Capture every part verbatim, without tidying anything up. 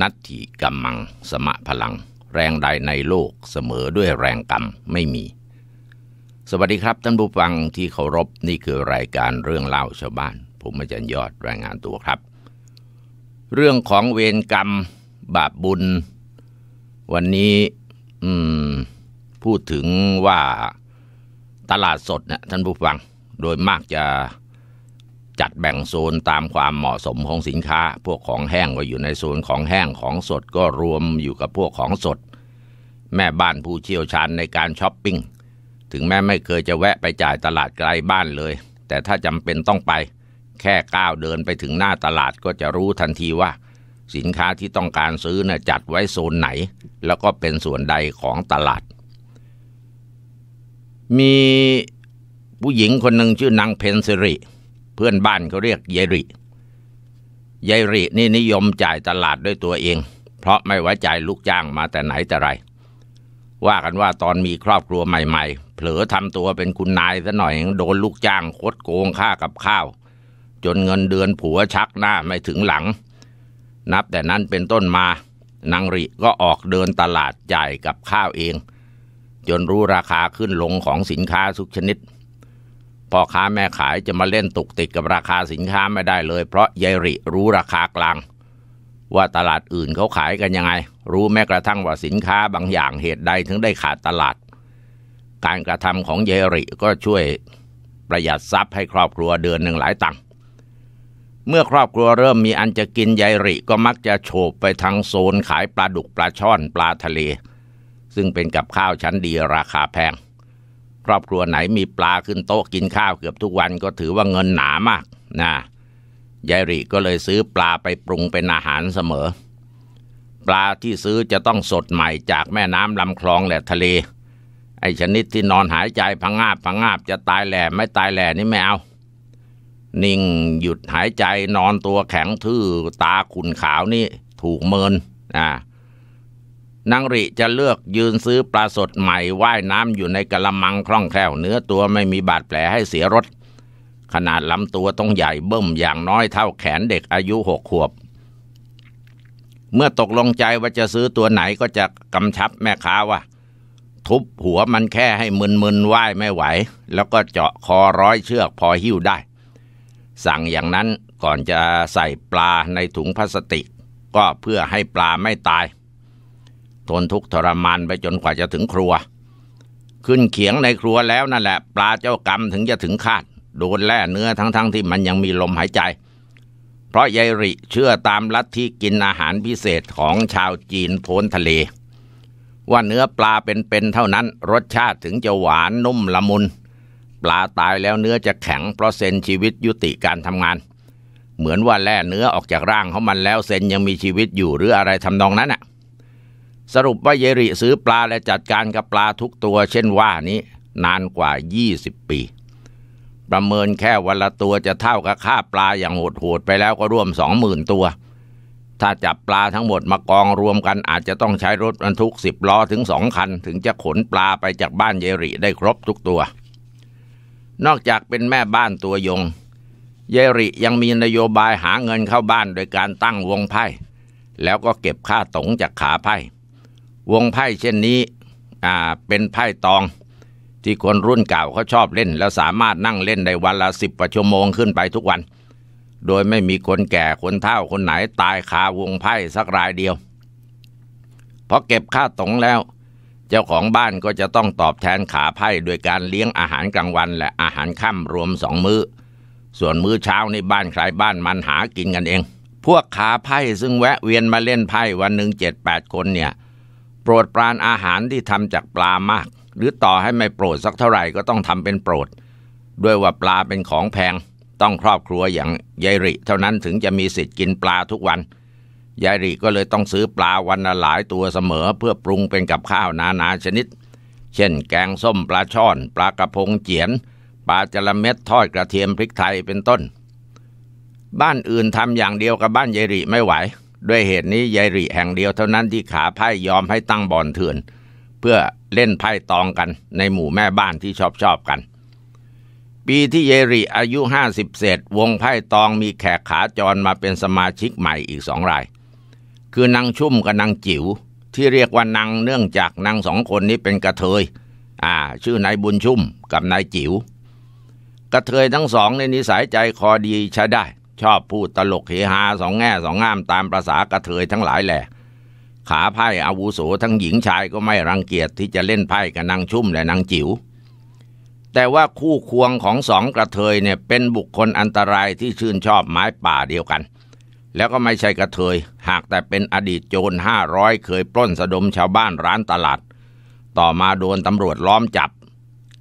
นัตถิกัมมังสมะพลังแรงใดในโลกเสมอด้วยแรงกรรมไม่มีสวัสดีครับท่านผู้ฟังที่เคารพนี่คือรายการเรื่องเล่าชาวบ้านผมอาจารย์ยอดรายงานตัวครับเรื่องของเวรกรรมบาปบุญวันนี้อืมพูดถึงว่าตลาดสดเนี่ยท่านผู้ฟังโดยมากจะจัดแบ่งโซนตามความเหมาะสมของสินค้าพวกของแห้งก็อยู่ในโซนของแห้งของสดก็รวมอยู่กับพวกของสดแม่บ้านผู้เชี่ยวชาญในการช้อปปิ้งถึงแม้ไม่เคยจะแวะไปจ่ายตลาดไกลบ้านเลยแต่ถ้าจำเป็นต้องไปแค่ก้าวเดินไปถึงหน้าตลาดก็จะรู้ทันทีว่าสินค้าที่ต้องการซื้อเนี่ยจัดไว้โซนไหนแล้วก็เป็นส่วนใดของตลาดมีผู้หญิงคนหนึ่งชื่อนางเพนสิริเพื่อนบ้านเขาเรียกยายริยายรินี่นิยมจ่ายตลาดด้วยตัวเองเพราะไม่ไว้ใจลูกจ้างมาแต่ไหนแต่ไรว่ากันว่าตอนมีครอบครัวใหม่ๆเผลอทำตัวเป็นคุณนายซะหน่อยโดนลูกจ้างคดโกงค่ากับข้าวจนเงินเดือนผัวชักหน้าไม่ถึงหลังนับแต่นั้นเป็นต้นมานางริก็ออกเดินตลาดจ่ายกับข้าวเองจนรู้ราคาขึ้นลงของสินค้าทุกชนิดพ่อค้าแม่ขายจะมาเล่นตุกติกกับราคาสินค้าไม่ได้เลยเพราะยายริรู้ราคากลางว่าตลาดอื่นเขาขายกันยังไงรู้แม้กระทั่งว่าสินค้าบางอย่างเหตุใดถึงได้ขาดตลาดการกระทำของยายริก็ช่วยประหยัดทรัพย์ให้ครอบครัวเดือนหนึ่งหลายตังค์เมื่อครอบครัวเริ่มมีอันจะกินยายริก็มักจะโฉบไปทางโซนขายปลาดุกปลาช่อนปลาทะเลซึ่งเป็นกับข้าวชั้นดีราคาแพงครอบครัวไหนมีปลาขึ้นโต๊ะกินข้าวเกือบทุกวันก็ถือว่าเงินหนามากนะยายริก็เลยซื้อปลาไปปรุงเป็นอาหารเสมอปลาที่ซื้อจะต้องสดใหม่จากแม่น้ำลำคลองและทะเลไอ้ชนิดที่นอนหายใจผงาบผงาบจะตายแหล่ไม่ตายแหล่นี่ไม่เอานิ่งหยุดหายใจนอนตัวแข็งทื่อตาขุ่นขาวนี่ถูกเมินอ่านางริจะเลือกยืนซื้อปลาสดใหม่ว่ายน้ำอยู่ในกะละมังคล่องแคล่วเนื้อตัวไม่มีบาดแผลให้เสียรสขนาดลำตัวต้องใหญ่เบิ่มอย่างน้อยเท่าแขนเด็กอายุหกขวบเมื่อตกลงใจว่าจะซื้อตัวไหนก็จะกำชับแม่ค้าว่าทุบหัวมันแค่ให้มึนๆว่ายไม่ไหวแล้วก็เจาะคอร้อยเชือกพอหิ้วได้สั่งอย่างนั้นก่อนจะใส่ปลาในถุงพลาสติกก็เพื่อให้ปลาไม่ตายทนทุกข์ทรมานไปจนกว่าจะถึงครัวขึ้นเขียงในครัวแล้วนั่นแหละปลาเจ้ากรรมถึงจะถึงคาดโดนแล่เนื้อทั้งๆ ที่มันยังมีลมหายใจเพราะยายริเชื่อตามลัทธิกินอาหารพิเศษของชาวจีนโพ้นทะเลว่าเนื้อปลาเป็นๆเท่านั้นรสชาติถึงจะหวานนุ่มละมุนปลาตายแล้วเนื้อจะแข็งเพราะเซนชีวิตยุติการทำงานเหมือนว่าแล่เนื้อออกจากร่างของมันแล้วเซนยังมีชีวิตอยู่หรืออะไรทำนองนั้นน่ะสรุปว่ายายริซื้อปลาและจัดการกับปลาทุกตัวเช่นว่านี้นานกว่ายี่สิบปีประเมินแค่วันละตัวจะเท่ากับค่าปลาอย่างโหดๆไปแล้วก็ร่วม สองหมื่น ตัวถ้าจับปลาทั้งหมดมากองรวมกันอาจจะต้องใช้รถบรรทุกสิบล้อถึงสองคันถึงจะขนปลาไปจากบ้านยายริได้ครบทุกตัวนอกจากเป็นแม่บ้านตัวยงยายริยังมีนโยบายหาเงินเข้าบ้านโดยการตั้งวงไพ่แล้วก็เก็บค่าตงจากขาไพ่วงไพ่เช่นนี้อ่าเป็นไพ่ตองที่คนรุ่นเก่าเขาชอบเล่นแล้วสามารถนั่งเล่นได้วันละสิบกว่าชั่วโมงขึ้นไปทุกวันโดยไม่มีคนแก่คนเฒ่าคนไหนตายคาวงไพ่สักรายเดียวพอเก็บค่าตงแล้วเจ้าของบ้านก็จะต้องตอบแทนขาไพ่โดยการเลี้ยงอาหารกลางวันและอาหารค่ำรวมสองมื้อส่วนมื้อเช้านี่บ้านใครบ้านมันหากินกันเองพวกขาไพ่ซึ่งแวะเวียนมาเล่นไพ่วันหนึ่งเจ็ดแปดคนเนี่ยโปรดปรานอาหารที่ทำจากปลามากหรือต่อให้ไม่โปรดสักเท่าไหร่ก็ต้องทำเป็นโปรดด้วยว่าปลาเป็นของแพงต้องครอบครัวอย่างยายริเท่านั้นถึงจะมีสิทธิ์กินปลาทุกวันยายริก็เลยต้องซื้อปลาวันละหลายตัวเสมอเพื่อปรุงเป็นกับข้าวนานาชนิดเช่นแกงส้มปลาช่อนปลากระพงเจี๋ยนปลาจระเม็ดทอดกระเทียมพริกไทยเป็นต้นบ้านอื่นทำอย่างเดียวกับบ้านยายริไม่ไหวด้วยเหตุนี้ยายริแห่งเดียวเท่านั้นที่ขาไพ่ยอมให้ตั้งบ่อนเถื่อนเพื่อเล่นไพ่ตองกันในหมู่แม่บ้านที่ชอบชอบกันปีที่ยายริอายุห้าสิบเศษวงไพ่ตองมีแขกขาจรมาเป็นสมาชิกใหม่อีกสองราย คือนางชุ่มกับนางจิ๋วที่เรียกว่านางเนื่องจากนางสองคนนี้เป็นกระเทยอ่าชื่อนายบุญชุ่มกับนายจิ๋วกระเทยทั้งสองในนิสัยใจคอดีใช้ได้ชอบพูดตลกเฮฮาสองแง่สองง่ามตามประสากระเทยทั้งหลายแหละขาไพ่อาวุโสทั้งหญิงชายก็ไม่รังเกียจที่จะเล่นไพ่กับนางชุ่มและนางจิ๋วแต่ว่าคู่ควงของสองกระเทยเนี่ยเป็นบุคคลอันตรายที่ชื่นชอบไม้ป่าเดียวกันแล้วก็ไม่ใช่กระเทยหากแต่เป็นอดีตโจรห้าร้อยเคยปล้นสะดมชาวบ้านร้านตลาดต่อมาโดนตำรวจล้อมจับ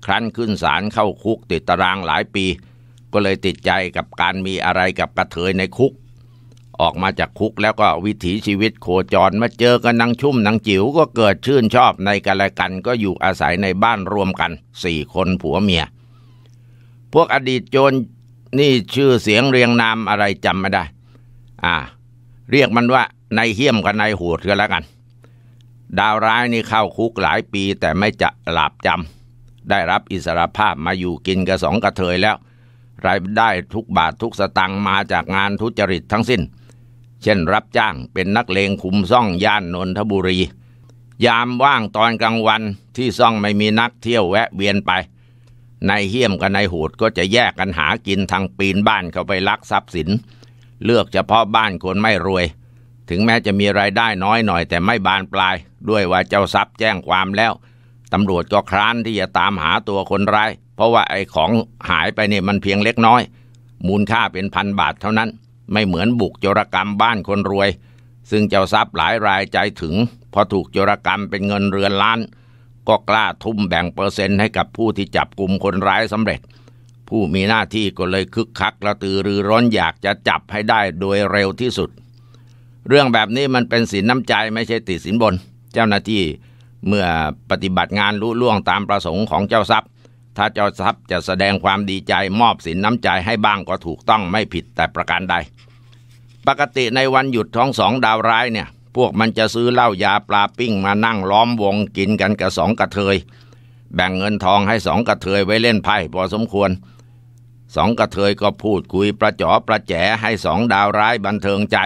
ครั้นขึ้นศาลเข้าคุกติดตารางหลายปีก็เลยติดใจกับการมีอะไรกับกระเทยในคุกออกมาจากคุกแล้วก็วิถีชีวิตโคจรมาเจอกันนางชุ่มนางจิ๋วก็เกิดชื่นชอบในกันและกันก็อยู่อาศัยในบ้านรวมกันสี่คนผัวเมียพวกอดีตโจรนี่ชื่อเสียงเรียงนามอะไรจำไม่ได้อ่าเรียกมันว่านายเหี้ยมกับนายโหดก็แล้วกันดาวร้ายนี่เข้าคุกหลายปีแต่ไม่จะหลาบจำได้รับอิสรภาพมาอยู่กินกับสองกระเทยแล้วรายได้ทุกบาททุกสตางค์มาจากงานทุจริตทั้งสิ้นเช่นรับจ้างเป็นนักเลงคุมซ่องย่านนนทบุรียามว่างตอนกลางวันที่ซ่องไม่มีนักเที่ยวแวะเวียนไปนายเหี้ยมกับนายโหดก็จะแยกกันหากินทางปีนบ้านเข้าไปลักทรัพย์สินเลือกเฉพาะบ้านคนไม่รวยถึงแม้จะมีรายได้น้อยหน่อยแต่ไม่บานปลายด้วยว่าเจ้าทรัพย์แจ้งความแล้วตำรวจก็คร้านที่จะตามหาตัวคนร้ายเพราะว่าไอ้ของหายไปเนี่ยมันเพียงเล็กน้อยมูลค่าเป็นพันบาทเท่านั้นไม่เหมือนบุกโจรกรรมบ้านคนรวยซึ่งเจ้าทรัพย์หลายรายใจถึงพอถูกโจรกรรมเป็นเงินเรือนล้านก็กล้าทุ่มแบ่งเปอร์เซ็นต์ให้กับผู้ที่จับกุมคนร้ายสำเร็จผู้มีหน้าที่ก็เลยคึกคักกระตือรือร้นอยากจะจับให้ได้โดยเร็วที่สุดเรื่องแบบนี้มันเป็นสินน้ำใจไม่ใช่ติดสินบนเจ้าหน้าที่เมื่อปฏิบัติงานลุล่วงตามประสงค์ของเจ้าทรัพย์ถ้าเจ้าทรัพย์จะแสดงความดีใจมอบสินน้ำใจให้บ้างก็ถูกต้องไม่ผิดแต่ประการใดปกติในวันหยุดท้องสองดาวร้ายเนี่ยพวกมันจะซื้อเหล้ายาปลาปิ้งมานั่งล้อมวงกินกันกับสองกระเทยแบ่งเงินทองให้สองกระเทยไว้เล่นไพ่พอสมควรสองกระเทยก็พูดคุยประจ๋อประแจให้สองดาวร้ายบันเทิงใจ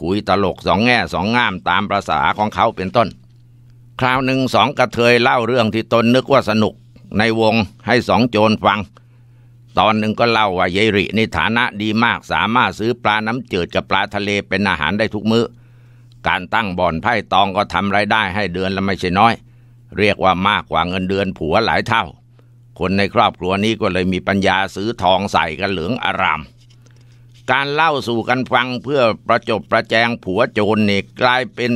คุยตลกสองแง่สองง่ามตามประสาของเขาเป็นต้นคราวหนึ่งสองกระเทยเล่าเรื่องที่ตนนึกว่าสนุกในวงให้สองโจรฟังตอนหนึ่งก็เล่าว่ายายริในฐานะดีมากสามารถซื้อปลาน้ำจืดกับปลาทะเลเป็นอาหารได้ทุกมื้อการตั้งบ่อนไพ่ตองก็ทำรายได้ให้เดือนละไม่ใช่น้อยเรียกว่ามากกว่าเงินเดือนผัวหลายเท่าคนในครอบครัวนี้ก็เลยมีปัญญาซื้อทองใส่กันเหลืองอารามการเล่าสู่กันฟังเพื่อประจบประแจงผัวโจรนี่กลายเป็น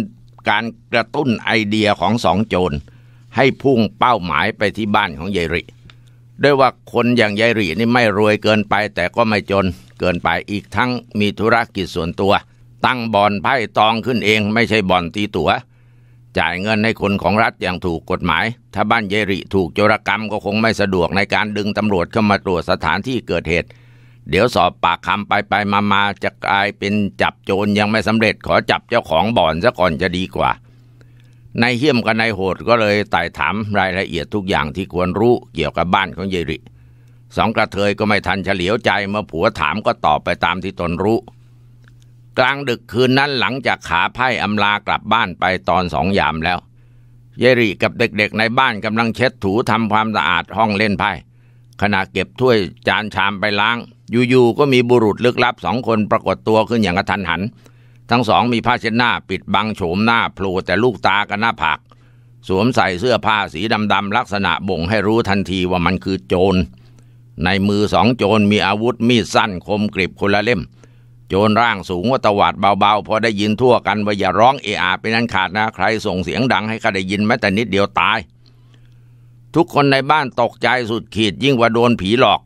การกระตุ้นไอเดียของสองโจรให้พุ่งเป้าหมายไปที่บ้านของยายริด้วยว่าคนอย่างยายรินี่ไม่รวยเกินไปแต่ก็ไม่จนเกินไปอีกทั้งมีธุรกิจส่วนตัวตั้งบ่อนไพ่ตองขึ้นเองไม่ใช่บ่อนตีตั๋วจ่ายเงินให้คนของรัฐอย่างถูกกฎหมายถ้าบ้านยายริถูกโจรกรรมก็คงไม่สะดวกในการดึงตำรวจเข้ามาตรวจสถานที่เกิดเหตุเดี๋ยวสอบปากคำไปไปมามาจะกลายเป็นจับโจรยังไม่สำเร็จขอจับเจ้าของบ่อนซะก่อนจะดีกว่านายเหี้ยมกับนายโหดก็เลยไต่ถามรายละเอียดทุกอย่างที่ควรรู้เกี่ยวกับบ้านของยายริสองกระเทยก็ไม่ทันเฉลียวใจเมื่อผัวถามก็ตอบไปตามที่ตนรู้กลางดึกคืนนั้นหลังจากขาไพ่อำลากลับบ้านไปตอนสองยามแล้วยายริกับเด็กๆในบ้านกำลังเช็ดถูทำความสะอาดห้องเล่นไพ่ขณะเก็บถ้วยจานชามไปล้างอยู่ๆก็มีบุรุษลึกลับสองคนปรากฏตัวขึ้นอย่างกระทันหันทั้งสองมีผ้าเช็ดหน้าปิดบังโฉมหน้าโผล่แต่ลูกตากับหน้าผากสวมใส่เสื้อผ้าสีดำๆลักษณะบ่งให้รู้ทันทีว่ามันคือโจรในมือสองโจรมีอาวุธมีดสั้นคมกริบคนละเล่มโจรร่างสูงว่าตวาดเบาๆพอได้ยินทั่วกันว่าอย่าร้องเอะอะเป็นอันขาดนะใครส่งเสียงดังให้ข้าได้ยินแม้แต่นิดเดียวตายทุกคนในบ้านตกใจสุดขีดยิ่งกว่าโดนผีหลอก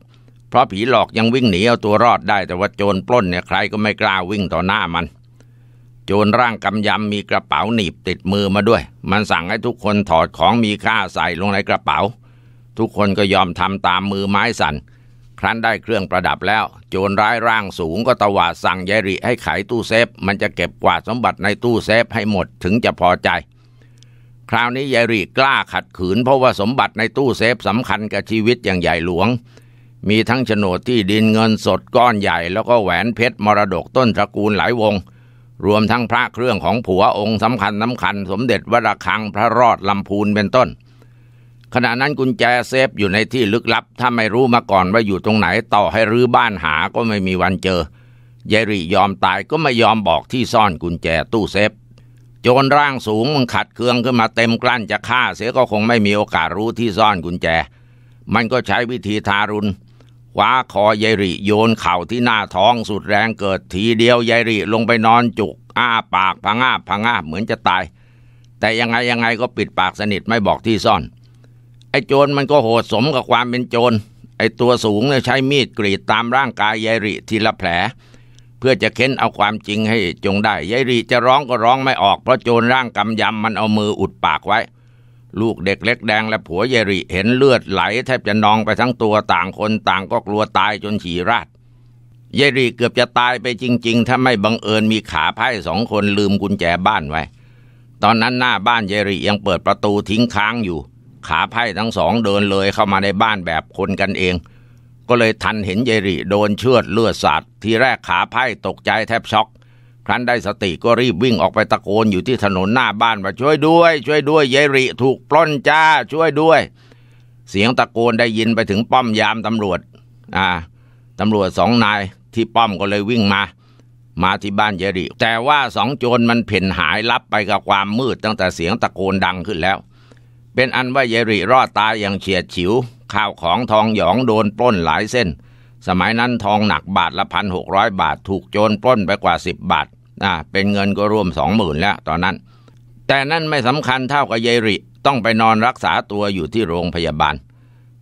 เพราะผีหลอกยังวิ่งหนีเอาตัวรอดได้แต่ว่าโจรปล้นเนี่ยใครก็ไม่กล้าวิ่งต่อหน้ามันโจรร่างกำยำมีกระเป๋าหนีบติดมือมาด้วยมันสั่งให้ทุกคนถอดของมีค่าใส่ลงในกระเป๋าทุกคนก็ยอมทำตามมือไม้สั่นครั้นได้เครื่องประดับแล้วโจรร้ายร่างสูงก็ตวาดสั่งยายริให้ขายตู้เซฟมันจะเก็บกวาดสมบัติในตู้เซฟให้หมดถึงจะพอใจคราวนี้ยายริกล้าขัดขืนเพราะว่าสมบัติในตู้เซฟสำคัญกับชีวิตอย่างใหญ่หลวงมีทั้งโฉนดที่ดินเงินสดก้อนใหญ่แล้วก็แหวนเพชรมรดกต้นตระกูลหลายวง รวมทั้งพระเครื่องของผัวองค์สำคัญสำคัญสมเด็จวัดระฆังพระรอดลำพูนเป็นต้นขณะนั้นกุญแจเซฟอยู่ในที่ลึกลับถ้าไม่รู้มาก่อนว่าอยู่ตรงไหนต่อให้รื้อบ้านหาก็ไม่มีวันเจอยายริยอมตายก็ไม่ยอมบอกที่ซ่อนกุญแจตู้เซฟโจรร่างสูงมันขัดเคืองขึ้นมาเต็มกลั้นจะฆ่าเสียก็คงไม่มีโอกาสรู้ที่ซ่อนกุญแจมันก็ใช้วิธีทารุณคว้าคอยายริโยนเข่าที่หน้าท้องสุดแรงเกิดทีเดียวยายริลงไปนอนจุกอ้าปากผงาบผงาบเหมือนจะตายแต่ยังไงยังไงก็ปิดปากสนิทไม่บอกที่ซ่อนไอ้โจรมันก็โหดสมกับความเป็นโจรไอ้ตัวสูงเนี่ยใช้มีดกรีดตามร่างกายยายริทีละแผลเพื่อจะเค้นเอาความจริงให้จงได้ยายริจะร้องก็ร้องไม่ออกเพราะโจรร่างกำยำมันเอามืออุดปากไว้ลูกเด็กเล็กแดงและผัวยายริเห็นเลือดไหลแทบจะนองไปทั้งตัวต่างคนต่างก็กลัวตายจนฉี่ราดยายริเกือบจะตายไปจริงๆถ้าไม่บังเอิญมีขาไพ่สองคนลืมกุญแจบ้านไว้ตอนนั้นหน้าบ้านยายริยังเปิดประตูทิ้งค้างอยู่ขาไพ่ทั้งสองเดินเลยเข้ามาในบ้านแบบคนกันเองก็เลยทันเห็นยายริโดนเชือดเลือดสาดทีแรกขาไพ่ตกใจแทบช็อกครั้นได้สติก็รีบวิ่งออกไปตะโกนอยู่ที่ถนนหน้าบ้านว่าช่วยด้วยช่วยด้วยยายริถูกปล้นจ้าช่วยด้วยเสียงตะโกนได้ยินไปถึงป้อมยามตำรวจอ่าตำรวจสองนายที่ป้อมก็เลยวิ่งมามาที่บ้านยายริแต่ว่าสองโจรมันเพ่นหายลับไปกับความมืดตั้งแต่เสียงตะโกนดังขึ้นแล้วเป็นอันว่ายายริรอดตายอย่างเฉียดฉิวข้าวของทองหยองโดนปล้นหลายเส้นสมัยนั้นทองหนักบาทละพันหกร้อยบาทถูกโจรปล้นไปกว่าสิบบาทอ่าเป็นเงินก็รวมสองหมื่นแล้วตอนนั้นแต่นั่นไม่สำคัญเท่ากับยายริต้องไปนอนรักษาตัวอยู่ที่โรงพยาบาล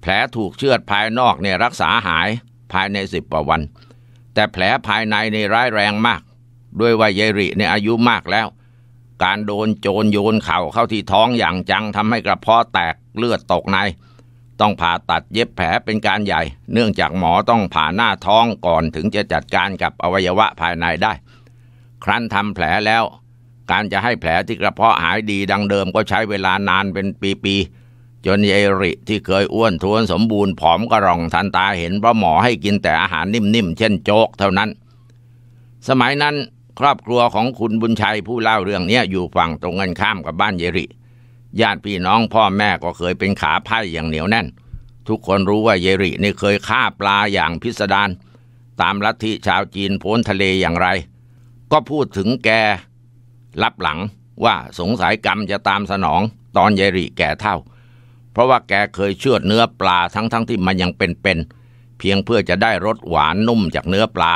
แผลถูกเชือดภายนอกเนี่ยรักษาหายภายในสิบกว่าวันแต่แผลภายในในร้ายแรงมากด้วยว่ายายริเนี่ยอายุมากแล้วการโดนโจรโยนเข่าเข้าที่ท้องอย่างจังทำให้กระเพาะแตกเลือดตกในต้องผ่าตัดเย็บแผลเป็นการใหญ่เนื่องจากหมอต้องผ่าหน้าท้องก่อนถึงจะจัดการกับอวัยวะภายในได้ครั้นทำแผลแล้วการจะให้แผลที่กระเพาะหายดีดังเดิมก็ใช้เวลานานเป็นปีๆจนยายริที่เคยอ้วนท้วนสมบูรณ์ผอมกระร่องทันตาเห็นเพราะหมอให้กินแต่อาหารนิ่มๆเช่นโจ๊กเท่านั้นสมัยนั้นครอบครัวของคุณบุญชัยผู้เล่าเรื่องนี้อยู่ฝั่งตรงกันข้ามกับบ้านยายริญาติพี่น้องพ่อแม่ก็เคยเป็นขาไพ่อย่างเหนียวแน่นทุกคนรู้ว่ายายรินี่เคยฆ่าปลาอย่างพิสดารตามลัทธิชาวจีนโพ้นทะเลอย่างไรก็พูดถึงแกรับหลังว่าสงสัยกรรมจะตามสนองตอนยายริแก่เฒ่าเพราะว่าแกเคยเชือดเนื้อปลาทั้งๆ ท, ที่มันยังเป็นๆ เ, เพียงเพื่อจะได้รสหวานนุ่มจากเนื้อปลา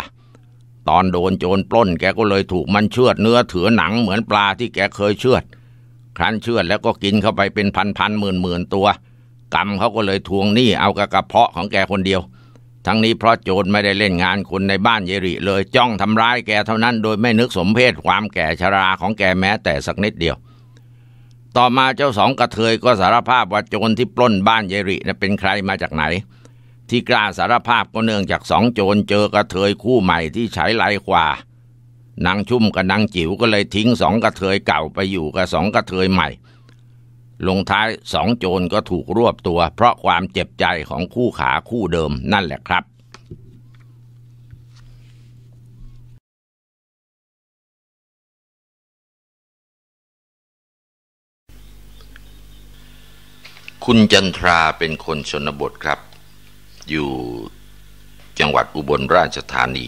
ตอนโดนโจรปล้นแกก็เลยถูกมันเชือดเนื้อถือหนังเหมือนปลาที่แกเคยเชือดครั้นเชือดแล้วก็กินเข้าไปเป็นพันๆหมื่นๆตัวกรรมเขาก็เลยทวงหนี้เอากระเพาะของแกคนเดียวทั้งนี้เพราะโจรไม่ได้เล่นงานคนในบ้านยายริเลยจ้องทำร้ายแกเท่านั้นโดยไม่นึกสมเพชความแก่ชราของแกแม้แต่สักนิดเดียวต่อมาเจ้าสองกระเทยก็สารภาพว่าโจรที่ปล้นบ้านยายรินะเป็นใครมาจากไหนที่กล้าสารภาพก็เนื่องจากสองโจรเจอกระเทยคู่ใหม่ที่ใช้ไหลขวานางชุ่มกับนางจิ๋วก็เลยทิ้งสองกระเทยเก่าไปอยู่กับสองกระเทยใหม่ลงท้ายสองโจรก็ถูกรวบตัวเพราะความเจ็บใจของคู่ขาคู่เดิมนั่นแหละครับคุณจันทราเป็นคนชนบทครับอยู่จังหวัดอุบลราชธานี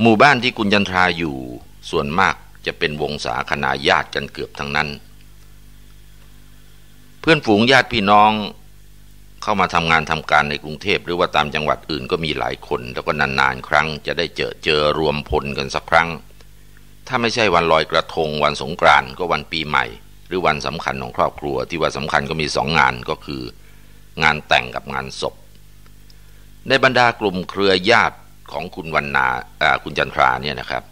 หมู่บ้านที่คุณจันทราอยู่ส่วนมากจะเป็นวงศาคณาญาติกันเกือบทั้งนั้นเพื่อนฝูงญาติพี่น้องเข้ามาทำงานทำการในกรุงเทพหรือว่าตามจังหวัดอื่นก็มีหลายคนแล้วก็นานๆครั้งจะได้เจอเจอรวมพลกันสักครั้งถ้าไม่ใช่วันลอยกระทงวันสงกรานต์ก็วันปีใหม่หรือวันสำคัญของครอบครัวที่ว่าสำคัญก็มีสองงานก็คืองานแต่งกับงานศพในบรรดากลุ่มเครือญาติของคุณวรรณาคุณจันทราเนี่ยนะครับ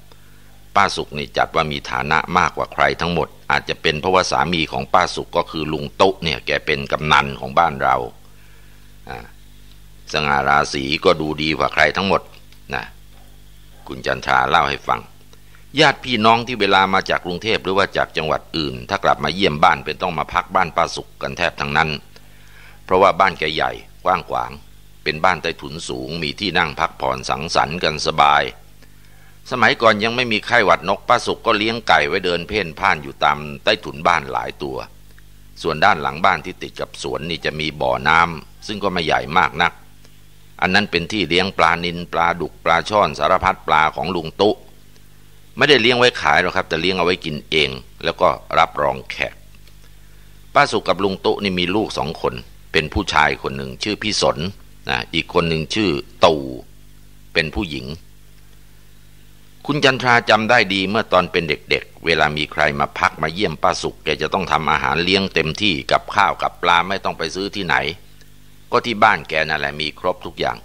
ป้าสุขนี่จัดว่ามีฐานะมากกว่าใครทั้งหมดอาจจะเป็นเพราะว่าสามีของป้าสุขก็คือลุงตุ๊เนี่ยแกเป็นกำนันของบ้านเราสง่าราศีก็ดูดีกว่าใครทั้งหมดนะคุณจันทราเล่าให้ฟังญาติพี่น้องที่เวลามาจากกรุงเทพหรือว่าจากจังหวัดอื่นถ้ากลับมาเยี่ยมบ้านเป็นต้องมาพักบ้านป้าสุขกันแทบทั้งนั้นเพราะว่าบ้านแกใหญ่กว้างขวางเป็นบ้านใต้ถุนสูงมีที่นั่งพักผ่อนสังสรรค์กันสบาย สมัยก่อนยังไม่มีไข้หวัดนกป้าสุกก็เลี้ยงไก่ไว้เดินเพ่นพ่านอยู่ตามใต้ถุนบ้านหลายตัวส่วนด้านหลังบ้านที่ติดกับสวนนี่จะมีบ่อน้ำซึ่งก็ไม่ใหญ่มากนักอันนั้นเป็นที่เลี้ยงปลานิลปลาดุกปลาช่อนสารพัดปลาของลุงตุไม่ได้เลี้ยงไว้ขายหรอกครับแต่เลี้ยงเอาไว้กินเองแล้วก็รับรองแขกป้าสุกกับลุงตุนี่มีลูกสองคนเป็นผู้ชายคนหนึ่งชื่อพี่สนนะอีกคนหนึ่งชื่อตู่เป็นผู้หญิงคุณจันทราจำได้ดีเมื่อตอนเป็นเด็กๆ เ, เวลามีใครมาพักมาเยี่ยมป้าสุกแกจะต้องทำอาหารเลี้ยงเต็มที่กับข้าวกับปลาไม่ต้องไปซื้อที่ไหนก็ที่บ้านแกนั่นแหละมีครบทุกอย่าง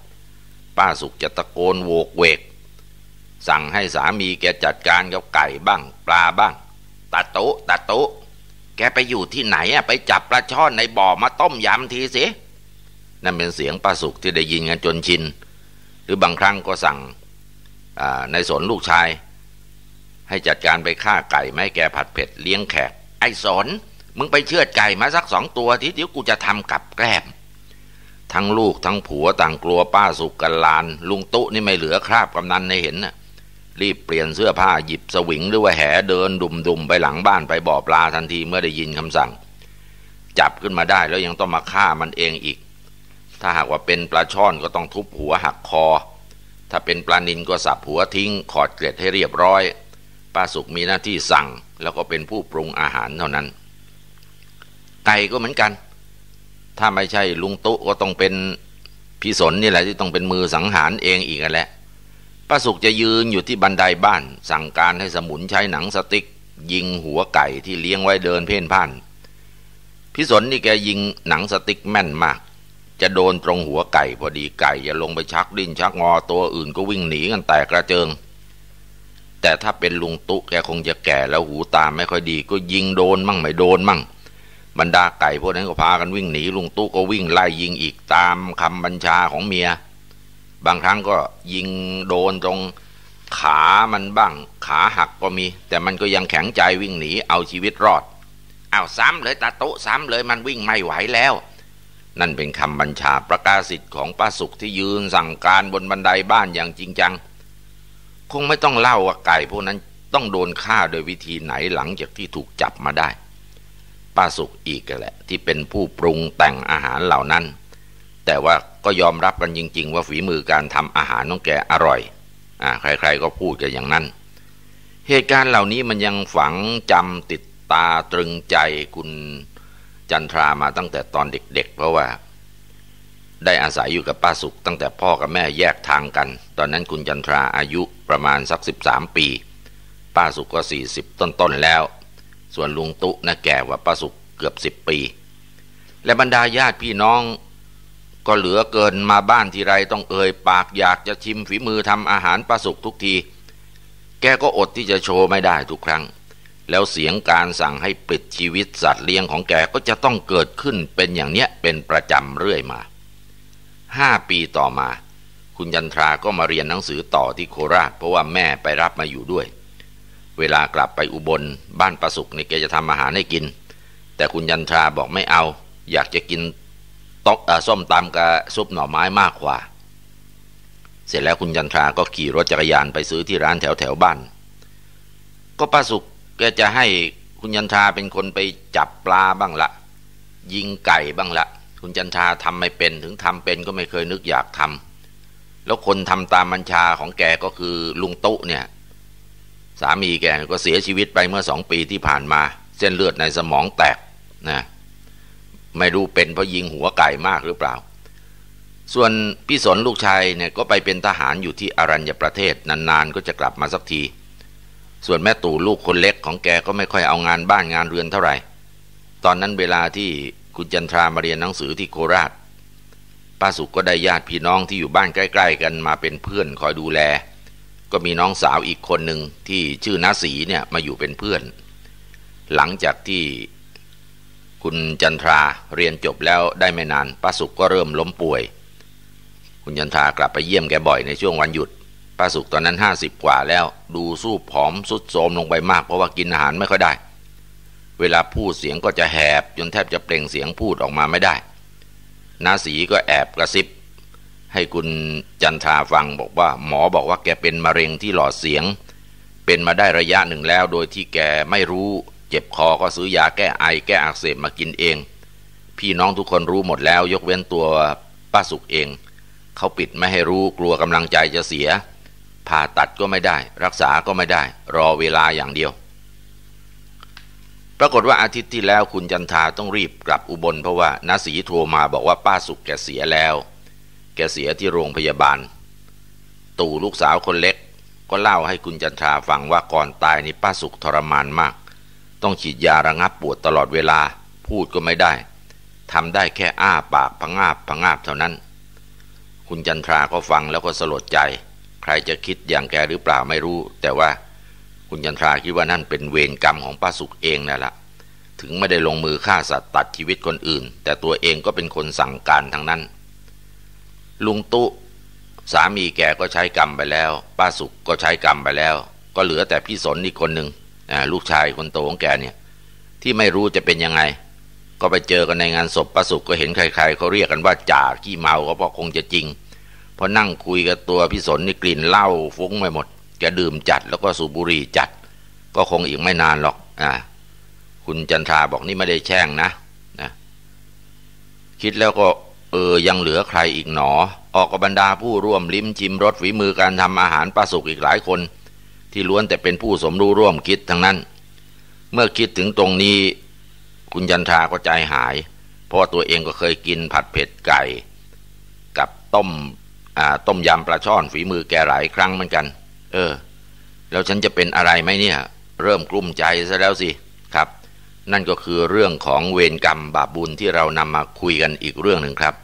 ป้าสุกจะตะโกนโวกเวกสั่งให้สามีแกจัดการกับไก่บ้างปลาบ้างตาโตตาโตแกไปอยู่ที่ไหนอะไปจับปลาช่อนในบ่อมาต้มยำทีสินั่นเป็นเสียงป้าสุกที่ได้ยินกันจนชินหรือบางครั้งก็สั่งในสนลูกชายให้จัดการไปฆ่าไก่ไม่แกผัดเผ็ดเลี้ยงแขกไอ้สนมึงไปเชือดไก่มาสักสองตัวทีเดียวกูจะทำกับแกล้มทั้งลูกทั้งผัวต่างกลัวป้าสุกกันลานลุงตุนี่ไม่เหลือคราบกำนันในเห็นนะรีบเปลี่ยนเสื้อผ้าหยิบสวิงหรือว่าแหเดินดุ่มๆไปหลังบ้านไปบ่อปลาทันทีเมื่อได้ยินคำสั่งจับขึ้นมาได้แล้วยังต้องมาฆ่ามันเองอีกถ้าหากว่าเป็นปลาช่อนก็ต้องทุบหัวหักคอถ้าเป็นปลานิลก็สับหัวทิ้งขอดเกล็ดให้เรียบร้อยป้าสุกมีหน้าที่สั่งแล้วก็เป็นผู้ปรุงอาหารเท่านั้นไก่ก็เหมือนกันถ้าไม่ใช่ลุงตุก็ต้องเป็นพี่สนนี่แหละที่ต้องเป็นมือสังหารเองอีกแหละป้าสุกจะยืนอยู่ที่บันไดบ้านสั่งการให้สมุนใช้หนังสติ๊กยิงหัวไก่ที่เลี้ยงไว้เดินเพ่นพ่านพี่สนนี่แกยิงหนังสติ๊กแม่นมากจะโดนตรงหัวไก่พอดีไก่อย่าลงไปชักดิ้นชักงอตัวอื่นก็วิ่งหนีกันแตกกระเจิงแต่ถ้าเป็นลุงตุแกคงจะแก่แล้วหูตาไม่ค่อยดีก็ยิงโดนมั่งไม่โดนมั่งบรรดาไก่พวกนั้นก็พากันวิ่งหนีลุงตุก็วิ่งไล่ยิงอีกตามคำบัญชาของเมียบางครั้งก็ยิงโดนตรงขามันบ้างขาหักก็มีแต่มันก็ยังแข็งใจวิ่งหนีเอาชีวิตรอดอ้าวซ้ำเลยตาตุซ้ำเลยมันวิ่งไม่ไหวแล้วนั่นเป็นคำบัญชาประกาศสิทธิ์ของป้าสุกที่ยืนสั่งการบนบันไดบ้านอย่างจริงจังคงไม่ต้องเล่าว่าไก่พวกนั้นต้องโดนฆ่าโดยวิธีไหนหลังจากที่ถูกจับมาได้ป้าสุกอีกแหละที่เป็นผู้ปรุงแต่งอาหารเหล่านั้นแต่ว่าก็ยอมรับกันจริงๆว่าฝีมือการทำอาหารของแกอร่อยอ่าใครๆก็พูดกันอย่างนั้นเหตุการณ์เหล่านี้มันยังฝังจำติดตาตรึงใจคุณจันทรามาตั้งแต่ตอนเด็กๆเพราะว่าได้อาศัยอยู่กับป้าสุกตั้งแต่พ่อกับแม่แยกทางกันตอนนั้นคุณจันทราอายุประมาณสักสิบสามปีป้าสุกก็สี่สิบต้นๆแล้วส่วนลุงตุน่ะแก่กว่าป้าสุกเกือบสิบปีและบรรดาญาติพี่น้องก็เหลือเกินมาบ้านทีไรต้องเอ่ยปากอยากจะชิมฝีมือทำอาหารป้าสุกทุกทีแกก็อดที่จะโชว์ไม่ได้ทุกครั้งแล้วเสียงการสั่งให้ปิดชีวิตสัตว์เลี้ยงของแกก็จะต้องเกิดขึ้นเป็นอย่างเนี้ยเป็นประจำเรื่อยมาห้าปีต่อมาคุณจันทราก็มาเรียนหนังสือต่อที่โคราชเพราะว่าแม่ไปรับมาอยู่ด้วยเวลากลับไปอุบลบ้านป้าสุกนี่แกจะทำอาหารให้กินแต่คุณจันทราบอกไม่เอาอยากจะกินต๊อกส้มตำกับซุปหน่อไม้มากกว่าเสร็จแล้วคุณจันทราก็ขี่รถจักรยานไปซื้อที่ร้านแถวแถวบ้านก็ป้าสุกแกจะให้คุณจันทราเป็นคนไปจับปลาบ้างละยิงไก่บ้างละคุณจันทราทำไม่เป็นถึงทำเป็นก็ไม่เคยนึกอยากทำแล้วคนทำตามบัญชาของแกก็คือลุงตุเนี่ยสามีแกก็เสียชีวิตไปเมื่อสองปีที่ผ่านมาเส้นเลือดในสมองแตกนะไม่รู้เป็นเพราะยิงหัวไก่มากหรือเปล่าส่วนพี่สนลูกชายเนี่ยก็ไปเป็นทหารอยู่ที่อรัญญประเทศนานๆก็จะกลับมาสักทีส่วนแม่ตู่ลูกคนเล็กของแกก็ไม่ค่อยเอางานบ้านงานเรือนเท่าไหร่ตอนนั้นเวลาที่คุณจันทรามาเรียนหนังสือที่โคราชป้าสุกก็ได้ญาติพี่น้องที่อยู่บ้านใกล้ๆกันมาเป็นเพื่อนคอยดูแลก็มีน้องสาวอีกคนหนึ่งที่ชื่อน้าศรีเนี่ยมาอยู่เป็นเพื่อนหลังจากที่คุณจันทราเรียนจบแล้วได้ไม่นานป้าสุกก็เริ่มล้มป่วยคุณจันทรากลับไปเยี่ยมแกบ่อยในช่วงวันหยุดป้าสุกตอนนั้นห้าสิบกว่าแล้วดูสู้ผอมสุดโทรมลงไปมากเพราะว่ากินอาหารไม่ค่อยได้เวลาพูดเสียงก็จะแหบจนแทบจะเปล่งเสียงพูดออกมาไม่ได้น้าศรีก็แอบกระซิบ ให้คุณจันทราฟังบอกว่าหมอบอกว่าแกเป็นมะเร็งที่หลอดเสียงเป็นมาได้ระยะหนึ่งแล้วโดยที่แกไม่รู้เจ็บคอก็ซื้อยาแก้ไอแก้อักเสบมากินเองพี่น้องทุกคนรู้หมดแล้วยกเว้นตัวป้าสุขเองเขาปิดไม่ให้รู้กลัวกำลังใจจะเสียผ่าตัดก็ไม่ได้รักษาก็ไม่ได้รอเวลาอย่างเดียวปรากฏว่าอาทิตย์ที่แล้วคุณจันทาต้องรีบกลับอุบลเพราะว่านาสีโทรมาบอกว่าป้าสุขแกเสียแล้วแกเสียที่โรงพยาบาลตู่ลูกสาวคนเล็กก็เล่าให้คุณจันทาฟังว่าก่อนตายนี่ป้าสุขทรมานมากต้องฉีดยาระงับปวดตลอดเวลาพูดก็ไม่ได้ทำได้แค่อ้าปากพะงาบพะงาบเท่านั้นคุณจันทราก็ฟังแล้วก็สลดใจใครจะคิดอย่างแกหรือเปล่าไม่รู้แต่ว่าคุณจันทราคิดว่านั่นเป็นเวรกรรมของป้าสุขเองนั่นแหละถึงไม่ได้ลงมือฆ่าสัตว์ตัดชีวิตคนอื่นแต่ตัวเองก็เป็นคนสั่งการทั้งนั้นลุงตุสามีแกก็ใช้กรรมไปแล้วป้าสุขก็ใช้กรรมไปแล้วก็เหลือแต่พี่สนอีกคนหนึ่งลูกชายคนโตของแกเนี่ยที่ไม่รู้จะเป็นยังไงก็ไปเจอกันในงานศพป้าสุขก็เห็นใครๆเขาเรียกกันว่าจ่าขี้เมาก็เพราะคงจะจริงพอนั่งคุยกับตัวพี่สนนี่กลิ่นเหล้าฟุ้งไปหมดแกดื่มจัดแล้วก็สูบบุหรี่จัดก็คงอีกไม่นานหรอกอ่าคุณจันทราบอกนี่ไม่ได้แช่งนะนะคิดแล้วก็เออยังเหลือใครอีกหนอออกกับบรรดาผู้ร่วมลิ้มชิมรสฝีมือการทำอาหารป้าสุขอีกหลายคนที่ล้วนแต่เป็นผู้สมรู้ร่วมคิดทั้งนั้นเมื่อคิดถึงตรงนี้คุณจันทราก็ใจหายเพราะตัวเองก็เคยกินผัดเผ็ดไก่กับต้มต้มยำปลาช่อนฝีมือแกหลายครั้งเหมือนกันเออแล้วฉันจะเป็นอะไรไหมเนี่ยเริ่มกลุ้มใจซะแล้วสิครับนั่นก็คือเรื่องของเวรกรรมบาปบุญที่เรานำมาคุยกันอีกเรื่องหนึ่งครับ